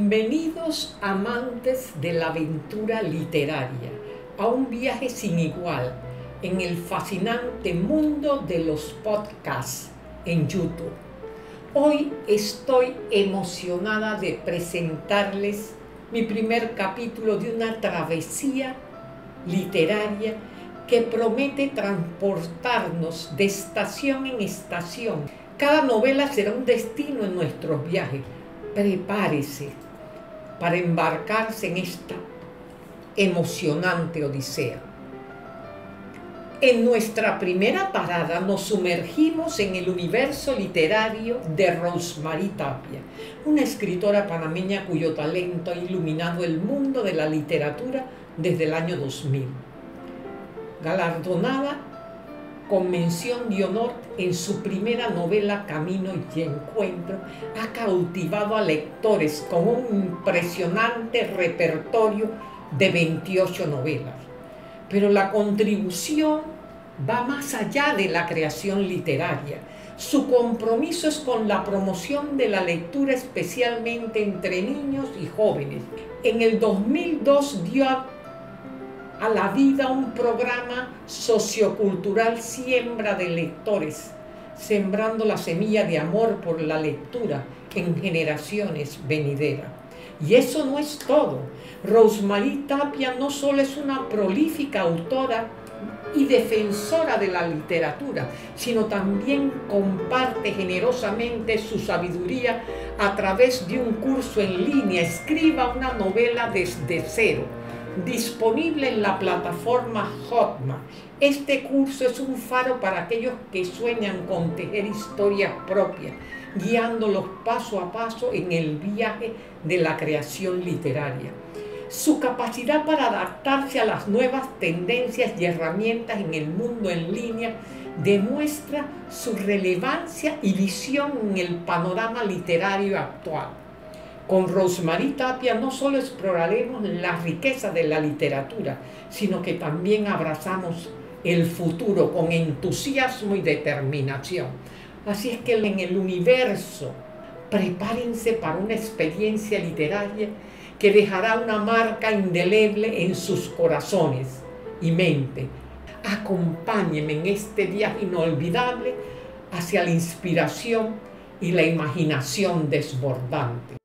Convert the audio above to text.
Bienvenidos amantes de la aventura literaria, a un viaje sin igual en el fascinante mundo de los podcasts en YouTube. Hoy estoy emocionada de presentarles mi primer capítulo de una travesía literaria que promete transportarnos de estación en estación. Cada novela será un destino en nuestros viajes. Prepárese para embarcarse en esta emocionante odisea. En nuestra primera parada nos sumergimos en el universo literario de Rose Marie Tapia, una escritora panameña cuyo talento ha iluminado el mundo de la literatura desde el año 2000. Galardonada con mención de honor en su primera novela Camino y Encuentro, ha cautivado a lectores con un impresionante repertorio de 28 novelas. Pero la contribución va más allá de la creación literaria. Su compromiso es con la promoción de la lectura, especialmente entre niños y jóvenes. En el 2002 dio a la vida un programa sociocultural, Siembra de Lectores, sembrando la semilla de amor por la lectura en generaciones venideras. Y eso no es todo. Rose Marie Tapia no solo es una prolífica autora y defensora de la literatura, sino también comparte generosamente su sabiduría a través de un curso en línea, Escriba una novela desde cero, disponible en la plataforma Hotmart. Este curso es un faro para aquellos que sueñan con tejer historias propias, guiándolos paso a paso en el viaje de la creación literaria. Su capacidad para adaptarse a las nuevas tendencias y herramientas en el mundo en línea demuestra su relevancia y visión en el panorama literario actual. Con Rose Marie Tapia no solo exploraremos la riqueza de la literatura, sino que también abrazamos el futuro con entusiasmo y determinación. Así es que en el universo, prepárense para una experiencia literaria que dejará una marca indeleble en sus corazones y mente. Acompáñenme en este viaje inolvidable hacia la inspiración y la imaginación desbordante.